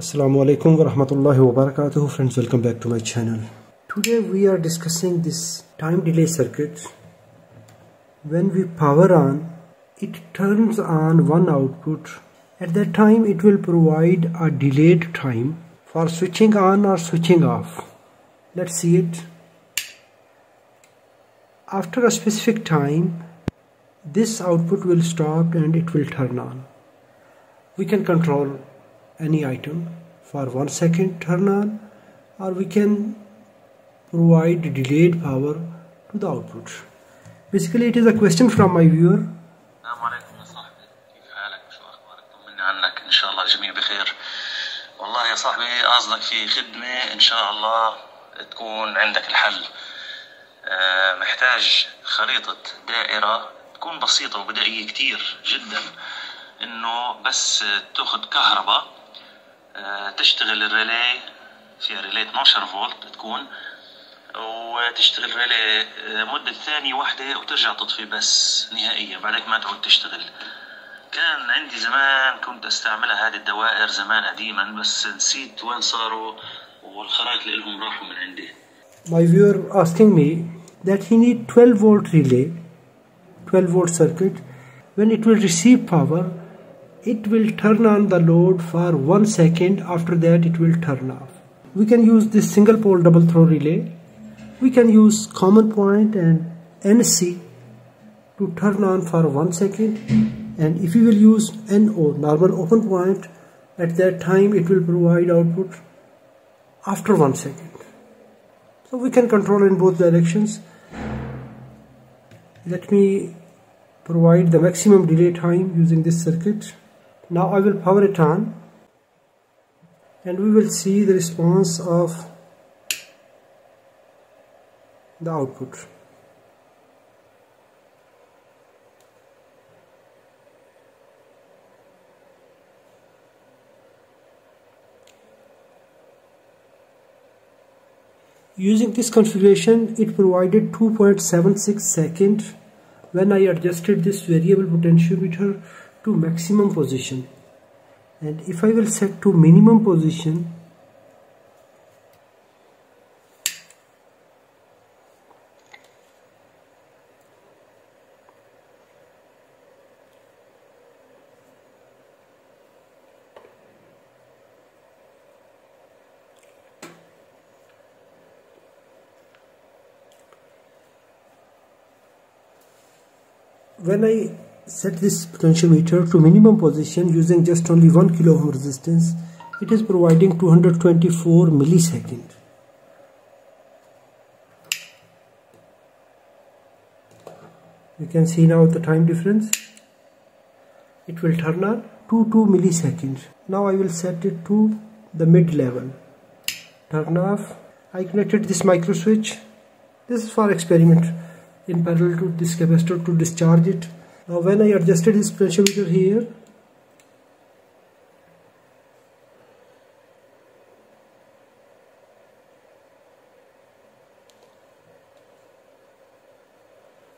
Assalamu alaikum wa rahmatullahi wa barakatuh. Friends, welcome back to my channel. Today we are discussing this time delay circuit. When we power on, it turns on one output. At that time it will provide a delayed time for switching on or switching off. Let's see it. After a specific time, this output will stop and it will turn on. We can control any item for 1 second turn on, or we can provide delayed power to the output. Basically, it is a question from my viewer. تشتغل الريلي فيها ريلي 12 فولت تكون وتشتغل ريلي مدة ثانية واحدة وترجع تطفي بس نهائيا بعدك ما تعود تشتغل. كان عندي زمان كنت استعملها هذه الدوائر زمان قديما بس نسيت وين صاروا والخرائط اللي لهم راحوا من عندي. My viewer asking me that he need 12 volt relay, 12 volt circuit. When it will receive power, it will turn on the load for 1 second. After that it will turn off. We can use this single pole double throw relay. We can use common point and NC to turn on for 1 second, and if you will use NO, normal open point, at that time it will provide output after 1 second. So we can control in both directions. Let me provide the maximum delay time using this circuit. Now I will power it on and we will see the response of the output. Using this configuration, it provided 2.76 seconds when I adjusted this variable potentiometer to maximum position, and if I will set to minimum position, when I set this potentiometer to minimum position using just only 1 kilo ohm resistance, it is providing 224 millisecond. You can see now the time difference. It will turn on 22 milliseconds. Now I will set it to the mid level. Turn off. I connected this micro switch. This is for experiment, in parallel to this capacitor to discharge it. Now when I adjusted this potentiometer here,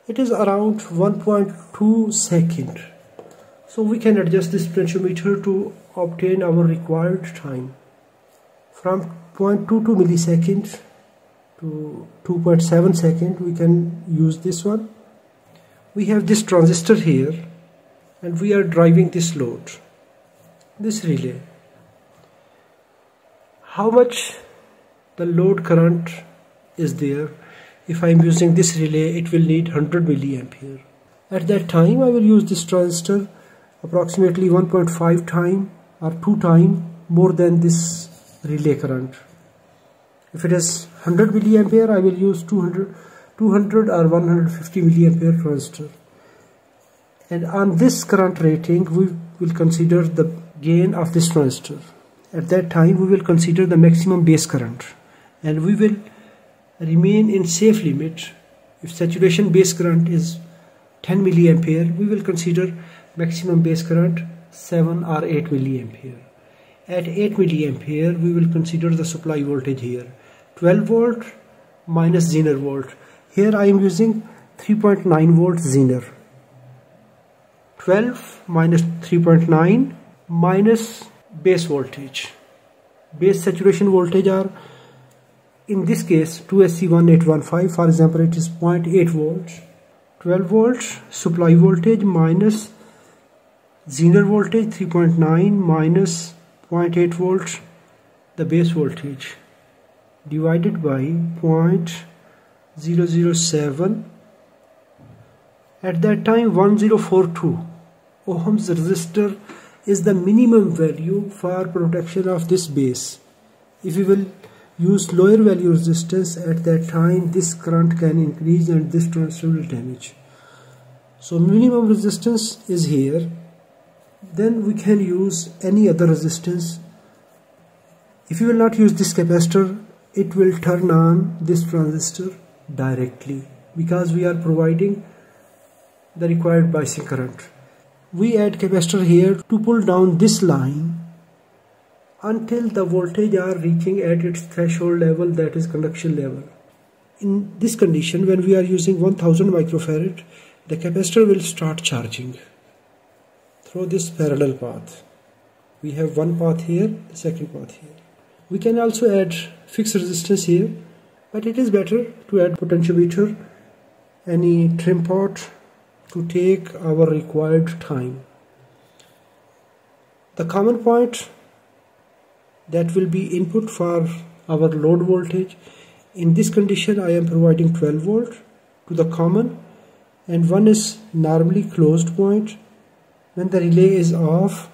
it is around 1.2 second. So we can adjust this potentiometer to obtain our required time from 0.22 milliseconds to 2.7 second. We can use this one. We have this transistor here and we are driving this load, this relay. How much the load current is there? If I am using this relay, it will need 100 milliampere. At that time I will use this transistor approximately 1.5 time or 2 time more than this relay current. If it is 100 milliampere, I will use 200 or 150 milliampere transistor. And on this current rating, we will consider the gain of this transistor. At that time, we will consider the maximum base current. And we will remain in safe limit. If saturation base current is 10 milliampere, we will consider maximum base current 7 or 8 milliampere. At 8 milliampere, we will consider the supply voltage here. 12 volt minus zener volt. Here I am using 3.9 volt zener. 12 minus 3.9 minus base voltage. base saturation voltage are, in this case 2sc1815, for example it is 0.8 volts. 12 volts supply voltage minus zener voltage 3.9 minus 0.8 volts the base voltage divided by 0.007. At that time 1042 ohms resistor is the minimum value for protection of this base. If we will use lower value resistance at that time, this current can increase and this transistor will damage. So minimum resistance is here. Then we can use any other resistance. If you will not use this capacitor, it will turn on this transistor directly, because we are providing the required biasing current. We add capacitor here to pull down this line until the voltage are reaching at its threshold level, that is conduction level. In this condition, when we are using 1000 microfarad, the capacitor will start charging through this parallel path. We have one path here, the second path here. We can also add fixed resistance here, but it is better to add potentiometer, any trim pot, to take our required time. The common point that will be input for our load voltage. In this condition I am providing 12 volt to the common, and one is normally closed point. When the relay is off,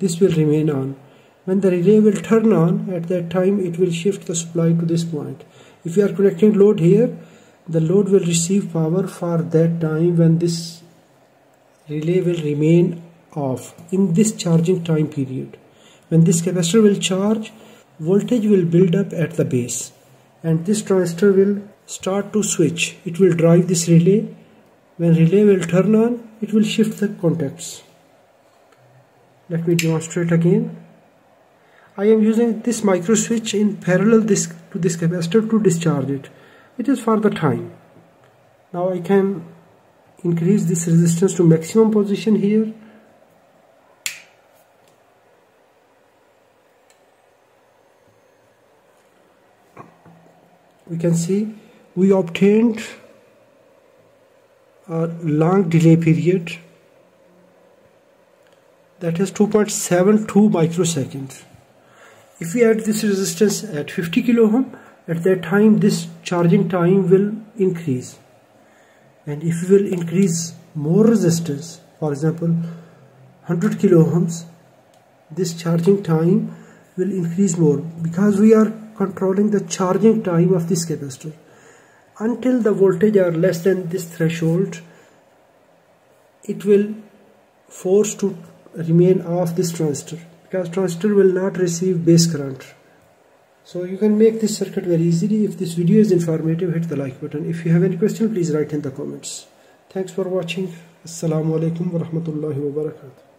this will remain on. When the relay will turn on, at that time it will shift the supply to this point. If we are connecting load here, the load will receive power for that time when this relay will remain off in this charging time period. When this capacitor will charge, voltage will build up at the base and this transistor will start to switch. It will drive this relay. When relay will turn on, it will shift the contacts. Let me demonstrate again. I am using this micro switch in parallel to this capacitor to discharge it. It is for the time. Now I can increase this resistance to maximum position here. We can see we obtained a long delay period, that is 2.72 microseconds. If we add this resistance at 50 kilo ohm, at that time this charging time will increase, and if we will increase more resistance, for example 100 kilo ohms, this charging time will increase more, because we are controlling the charging time of this capacitor. Until the voltage are less than this threshold, it will force to remain off this transistor, because transistor will not receive base current. So you can make this circuit very easily. If this video is informative, hit the like button. If you have any question, please write in the comments. Thanks for watching. Assalamu alaikum wa rahmatullahi wa barakatuh.